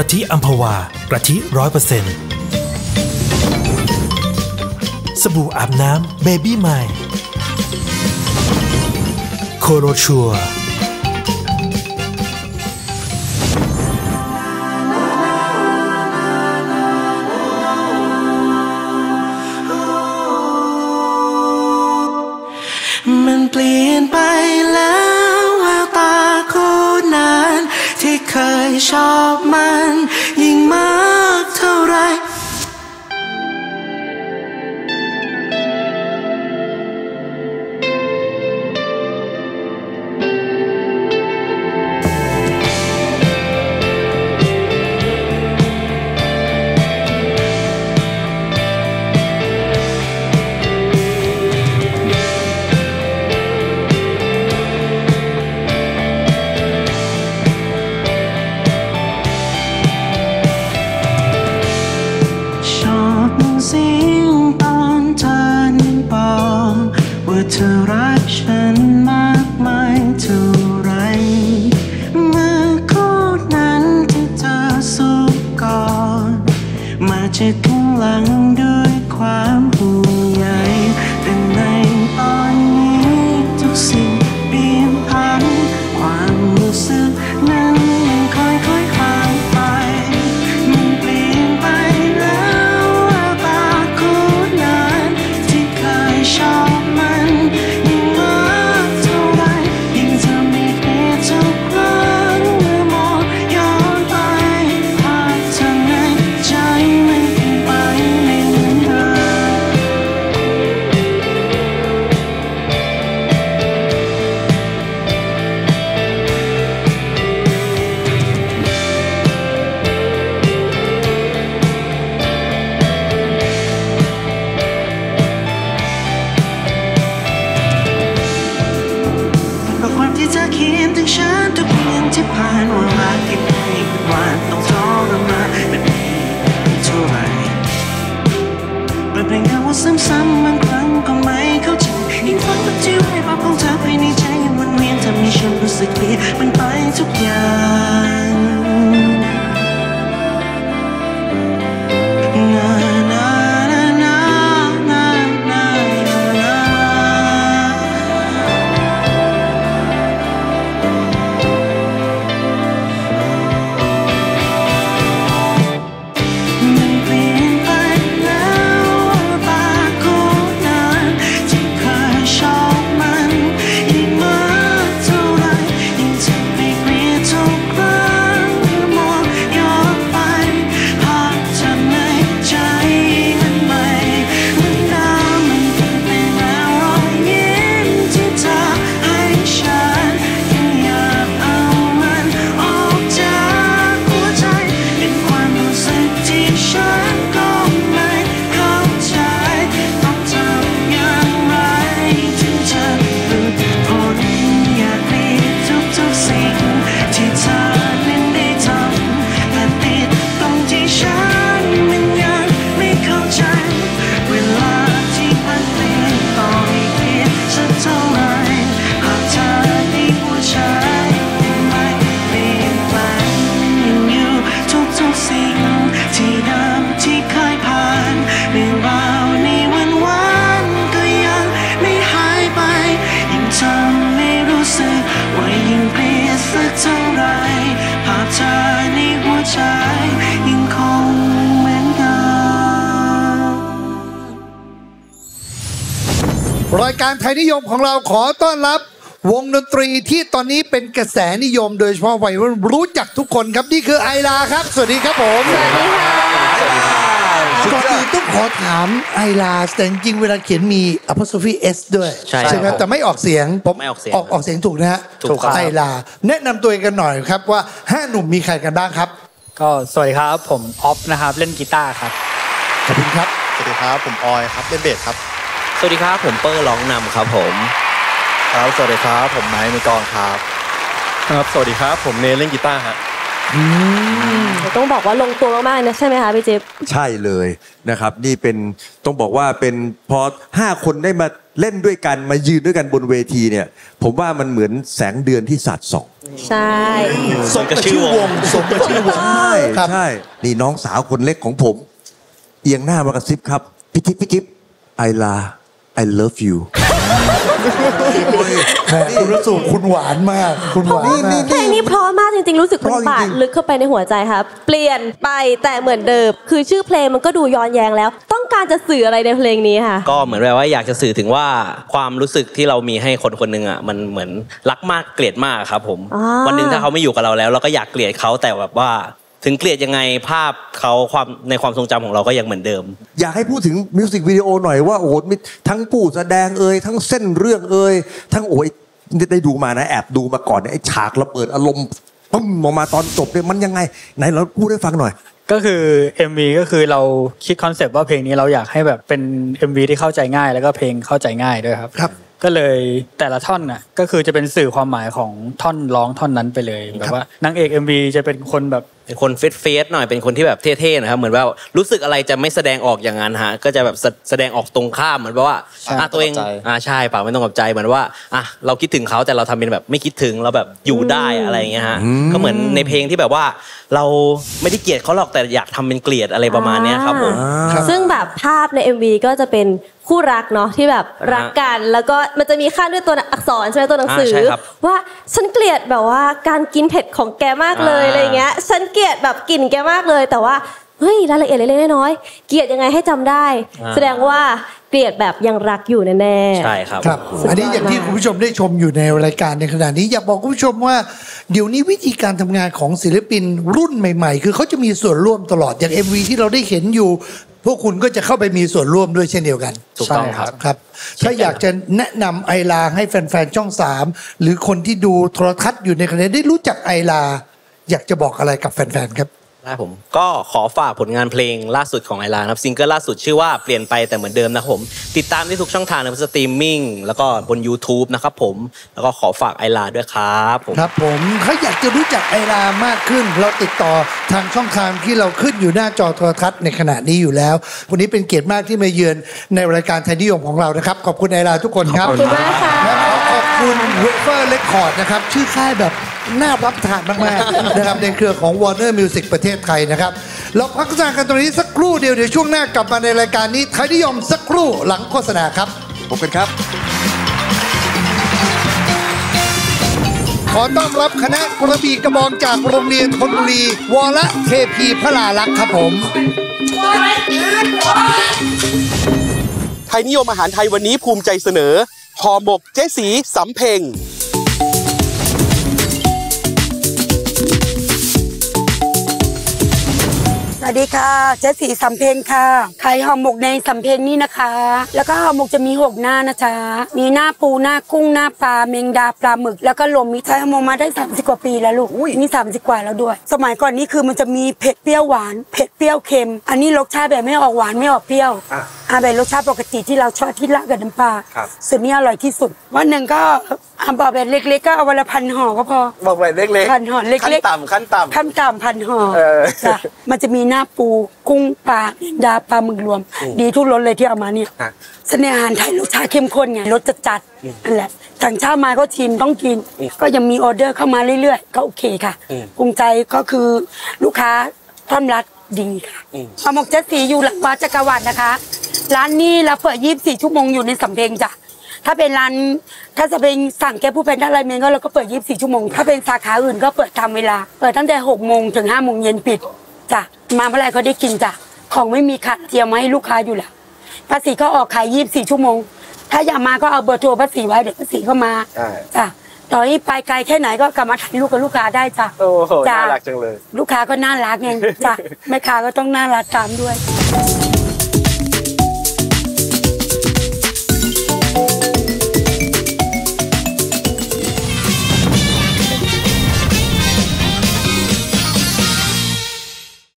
กะทิอัมพวากะทิ 100% สบู่อาบน้ำเบบี้ไมล์โคโรชัวมันเปลี่ยนไปแล้วแววตาคู่นั้นที่เคยชอบมันยิ่งมากเท่าไรรายการไทยนิยมของเราขอต้อนรับวงดนตรีที่ตอนนี้เป็นกระแสนิยมโดยเฉพาะวัยรุ่นรู้จักทุกคนครับนี่คือAYLAครับสวัสดีครับผมสวัสดีค่ะก่อนอื่นต้องขอถามAYLAแต่จริงเวลาเขียนมี apostrophe s ด้วยใช่ไหมแต่ไม่ออกเสียงผมออกเสียงถูกนะฮะถูกครับAYLAแนะนำตัวเองกันหน่อยครับว่า5หนุ่มมีใครกันบ้างครับก็สวัสดีครับผมออฟนะครับเล่นกีตาร์ครับขอบคุณครับสวัสดีครับผมออยครับเล่นเบสครับสวัสดีครับผมเปอร์ร้องนำครับผมครับสวัสดีครับผมไม้มือกลองครับครับสวัสดีครับผมเนเล่นกีตาร์ฮะต้องบอกว่าลงตัวมากๆนะใช่ไหมคะพี่จิ๊บใช่เลยนะครับนี่เป็นต้องบอกว่าเป็นพอ5คนได้มาเล่นด้วยกันมายืนด้วยกันบนเวทีเนี่ยผมว่ามันเหมือนแสงเดือนที่สาดส่อง ใช่สมกับชื่อวงสมกับชื่อวงใช่นี่น้องสาวคนเล็กของผมเอียงหน้ามากระซิบครับพี่จิ๊บพี่จิ๊บ AYLA I love you คุณรู้สึกคุณหวานมากคุณหวานมากเพลงนี้เพราะมากจริงๆรู้สึกมันบาดลึกเข้าไปในหัวใจครับเปลี่ยนไปแต่เหมือนเดิมคือชื่อเพลงมันก็ดูย้อนแยงแล้วต้องการจะสื่ออะไรในเพลงนี้ค่ะก็เหมือนแบบว่าอยากจะสื่อถึงว่าความรู้สึกที่เรามีให้คนคนหนึ่งอ่ะมันเหมือนรักมากเกลียดมากครับผมวันหนึ่งถ้าเขาไม่อยู่กับเราแล้วเราก็อยากเกลียดเขาแต่แบบว่าถึงเกลียดยังไงภาพเขาความในความทรงจำของเราก็ยังเหมือนเดิมอยากให้พูดถึงมิวสิกวิดีโอหน่อยว่าโอ้โหทั้งผู้แสดงเอ่ยทั้งเส้นเรื่องเอ่ยทั้งโอ้ยได้ดูมานะแอบดูมาก่อนเนี่ยไอ้ฉากระเบิดอารมณ์ปุ้มออกมาตอนจบเนี่ยมันยังไงไหนเราพูดให้ฟังหน่อยก็คือ MV ก็คือเราคิดคอนเซปต์ว่าเพลงนี้เราอยากให้แบบเป็น MV ที่เข้าใจง่ายแล้วก็เพลงเข้าใจง่ายด้วยครับครับก็เลยแต่ละท่อนน่ะก็คือจะเป็นสื่อความหมายของท่อนร้องท่อนนั้นไปเลยแบบว่านางเอก MV จะเป็นคนแบบเป็นคนเฟซหน่อยเป็นคนที่แบบเท่ๆนะครับเหมือนว่ารู้สึกอะไรจะไม่แสดงออกอย่างนั้นฮะก็จะแบบแสดงออกตรงข้ามเหมือนว่าตัวเองใช่ปากไม่ต้องกับใจเหมือนว่าเราคิดถึงเขาแต่เราทำเป็นแบบไม่คิดถึงเราแบบอยู่ได้อะไรอย่างเงี้ยฮะก็เหมือนในเพลงที่แบบว่าเราไม่ได้เกลียดเขาหรอกแต่อยากทำเป็นเกลียดอะไรประมาณนี้ครับผมซึ่งแบบภาพใน MV ก็จะเป็นคู่รักเนาะที่แบบรักกันแล้วก็มันจะมีขั้นด้วยตัวอักษรใช่ไหมตัวหนังสือว่าฉันเกลียดแบบว่าการกินเผ็ดของแกมากเลยอะไรเงี้ยฉันเกลียดแบบกลิ่นแกมากเลยแต่ว่าเฮ้ยรายละเอียดเล็กๆน้อยๆเกลียดยังไงให้จำได้แสดงว่าเกลียดแบบยังรักอยู่แน่ๆใช่ครับอันนี้อย่างที่คุณผู้ชมได้ชมอยู่ในรายการในขณะนี้อยากบอกคุณผู้ชมว่าเดี๋ยวนี้วิธีการทำงานของศิลปินรุ่นใหม่ๆคือเขาจะมีส่วนร่วมตลอดอย่าง MV ที่เราได้เห็นอยู่พวกคุณก็จะเข้าไปมีส่วนร่วมด้วยเช่นเดียวกันถูกต้องครับถ้าอยากจะแนะนำAYLAให้แฟนๆช่อง3หรือคนที่ดูโทรทัศน์อยู่ในขณะนี้ได้รู้จักAYLAอยากจะบอกอะไรกับแฟนๆครับได้ผมก็ขอฝากผลงานเพลงล่าสุดของAYLAครับซิงเกิลล่าสุดชื่อว่าเปลี่ยนไปแต่เหมือนเดิมนะครับผมติดตามได้ทุกช่องทางในสตรีมมิ่งแล้วก็บน YouTube นะครับผมแล้วก็ขอฝากAYLAด้วยครับครับผมถ้าอยากจะรู้จักAYLAมากขึ้นเราติดต่อทางช่องทางที่เราขึ้นอยู่หน้าจอโทรทัศน์ในขณะนี้อยู่แล้ววันนี้เป็นเกียรติมากที่มาเยือนในรายการไทยนิยมของเรานะครับขอบคุณAYLAทุกคนครับขอบคุณมากค่ะขอบคุณเวเฟอร์เรคคอร์ดนะครับชื่อค่ายแบบน่ารับทานมากๆนะครับในเครือของ Warner Music ประเทศไทยนะครับเราพักกันตรงนี้สักครู่เดี๋ยวช่วงหน้ากลับมาในรายการนี้ไทยนิยมสักครู่หลังโฆษณาครับพบกันครับขอต้อนรับคณะกระบี่กระบองจากโรงเรียนธนบุรีวรเทพีพลาลักษณ์ครับผมไทยนิยมอาหารไทยวันนี้ภูมิใจเสนอห่อหมกเจ๊สีสำเพ็งสวัสดีค่ะเจ๊สีสำเพ็งค่ะขายห่อหมกในสำเพ็งนี่นะคะแล้วก็ห่อหมกจะมี6หน้านะจ๊ะมีหน้าปูหน้ากุ้งหน้าปลาเมงดาปลาหมึกแล้วก็ลมมีไทยห่อหมกมาได้30กว่าปีแล้วลูกนี่30กว่าแล้วด้วยสมัยก่อนนี่คือมันจะมีเผ็ดเปรี้ยวหวานเผ็ดเปรี้ยวเค็มอันนี้รสชาติแบบไม่ออกหวานไม่ออกเปรี้ยวแบบรสชาติปกติที่เราชอบที่ละกับน้ำปลาส่วนนี้อร่อยที่สุดวันหนึ่งก็บอกแบบเล็กๆก็เอาวันละพันห่อก็พอบอกแบบเล็กๆพันห่อเล็กๆขั้นต่ำพันห่อมันจะมีหน้าปูกุ้งปลาดาปลาหมึกรวมดีทุกรสเลยที่เอามาเนี่ยเสน่ห์อาหารไทยรสชาติเข้มข้นไงรสจัดนั่นแหละต่างชาติมาก็ชิมต้องกินก็ยังมีออเดอร์เข้ามาเรื่อยๆก็โอเคค่ะภูมิใจก็คือลูกค้าพร้อมรัดดีค่ะห่อหมกเจ๊สีอยู่หลังวัดจักรวรรดินะคะร้านนี้เราเปิด24ชั่วโมงอยู่ในสำเพ็งจ้ะถ้าเป็นร้านถ้าจะเป็นสั่งแก้ผู้เป็นอะไรเมนก็เราก็เปิด24ชั่วโมงถ้าเป็นสาขาอื่นก็เปิดตามเวลาเปิดตั้งแต่6โมงถึง5โมงเย็นปิดจ้ะมาเมื่อไรเขาได้กินจ้ะของไม่มีขาดเตรียมมาให้ลูกค้าอยู่แล้วภาษีก็ออกขาย24ชั่วโมงถ้าอยากมาก็เอาเบอร์โทรภาษีไว้เดี๋ยวภาษีก็มาจ้ะตอนนี้ไปไกลแค่ไหนก็กลับมาถ่ายรูปกับลูกค้าได้จ้ะโอ้โหน่ารักจังเลยลูกค้าก็น่ารักไงจ้ะแม่ค้าก็ต้องน่ารักตามด้วย